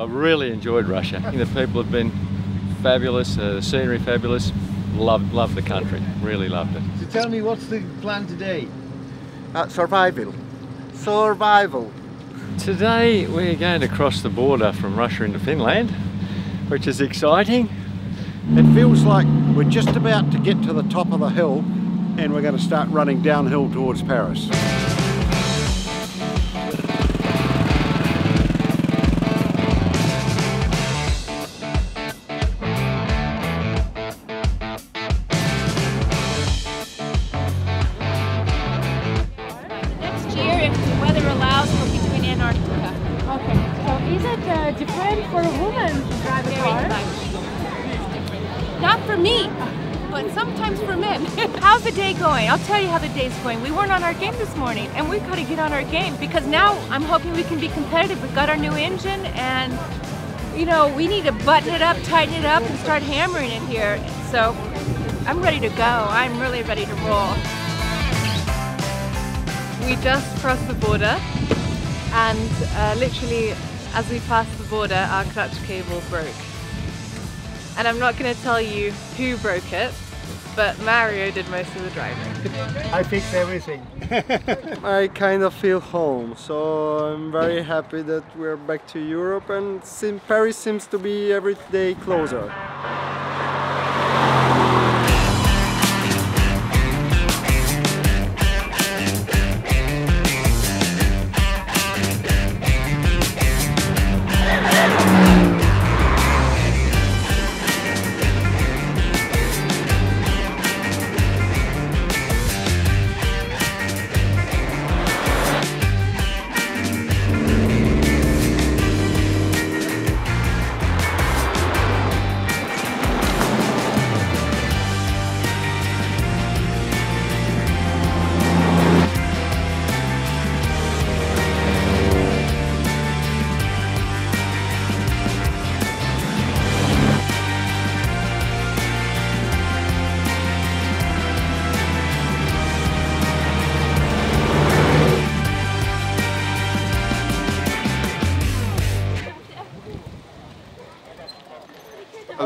I've really enjoyed Russia. I think the people have been fabulous, the scenery fabulous. Loved the country, really loved it. So tell me, what's the plan today? Survival. Today we're going to cross the border from Russia into Finland, which is exciting. It feels like we're just about to get to the top of the hill and we're going to start running downhill towards Paris. I'll tell you how the day's going. We weren't on our game this morning and we've got to get on our game because now I'm hoping we can be competitive. We've got our new engine and, you know, we need to button it up, tighten it up and start hammering it here. So I'm ready to go. I'm really ready to roll. We just crossed the border and literally as we passed the border our clutch cable broke. And I'm not going to tell you who broke it, but Mario did most of the driving. I fixed everything. I kind of feel home, so I'm very happy that we're back to Europe and Paris seems to be every day closer.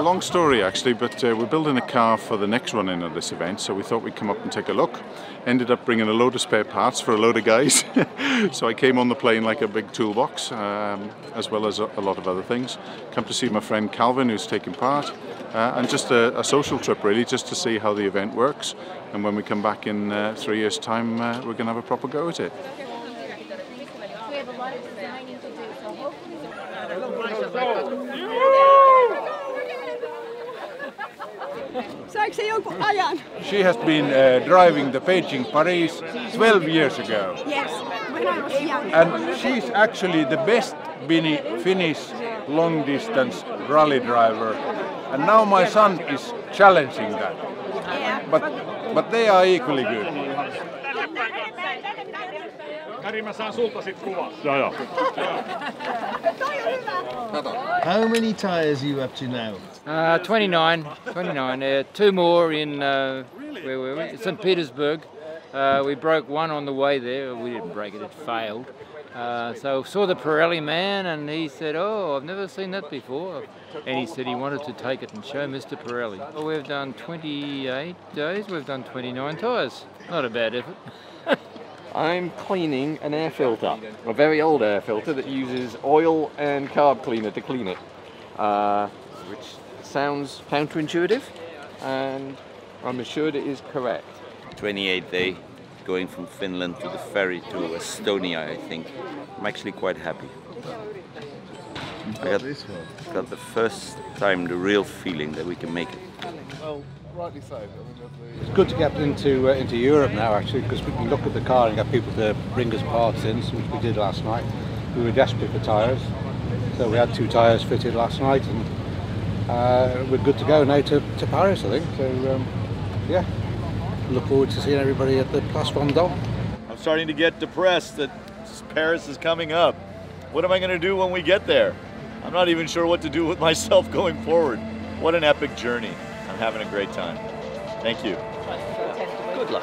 Long story actually, but we're building a car for the next run-in of this event, so we thought we'd come up and take a look. Ended up bringing a load of spare parts for a load of guys, so I came on the plane like a big toolbox, as well as a lot of other things. Come to see my friend Calvin, who's taking part, and just a social trip really, just to see how the event works. And when we come back in 3 years' time, we're going to have a proper go at it. We have a lot of designing to do, so hopefully. She has been driving the Beijing Paris 12 years ago. Yes, when I was young. And she's actually the best Finnish long-distance rally driver. And now my son is challenging that. Yeah. But they are equally good. How many tyres are you up to now? 29. Two more in where were we? St. Petersburg. We broke one on the way there. We didn't break it, it failed. So saw the Pirelli man and he said, oh, I've never seen that before. And he said he wanted to take it and show Mr. Pirelli. Well, we've done 28 days, we've done 29 tyres. Not a bad effort. I'm cleaning an air filter, a very old air filter that uses oil and carb cleaner to clean it, which sounds counterintuitive, and I'm assured it is correct. 28th day, going from Finland to the ferry to Estonia, I think. I'm actually quite happy. I got the first time the real feeling that we can make it. Well, rightly so. It's good to get into Europe now, actually, because we can look at the car and get people to bring us parts in, which we did last night. We were desperate for tyres, so we had two tyres fitted last night, and we're good to go now to Paris, I think. So, yeah, look forward to seeing everybody at the Place Vendôme. I'm starting to get depressed that Paris is coming up. What am I going to do when we get there? I'm not even sure what to do with myself going forward. What an epic journey. I'm having a great time. Thank you. Good luck.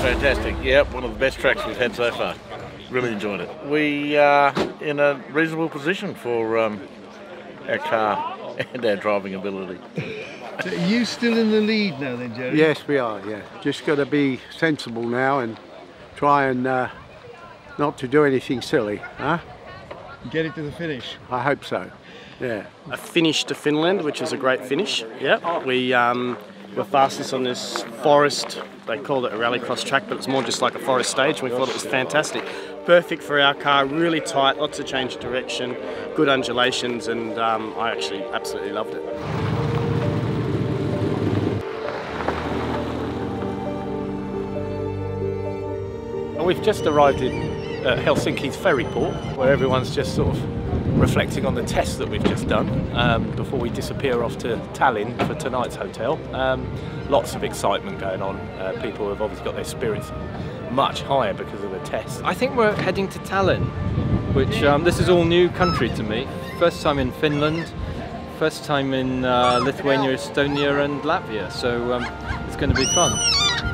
fantastic. Yep, one of the best tracks we've had so far. Really enjoyed it. We are in a reasonable position for our car and our driving ability. So are you still in the lead now then, Jerry? Yes, we are, yeah. Just got to be sensible now and try and not to do anything silly, huh? Get it to the finish. I hope so, yeah. A finish to Finland, which is a great finish, yeah. We were fastest on this forest, they called it a rallycross track, but it's more just like a forest stage, and we thought it was fantastic. Perfect for our car, really tight, lots of change of direction, good undulations, and I actually absolutely loved it. We've just arrived in Helsinki's ferry port, where everyone's just sort of reflecting on the test that we've just done before we disappear off to Tallinn for tonight's hotel. Lots of excitement going on. People have obviously got their spirits much higher because of the test. I think we're heading to Tallinn, which this is all new country to me. First time in Finland, first time in Lithuania, Estonia and Latvia, so it's going to be fun.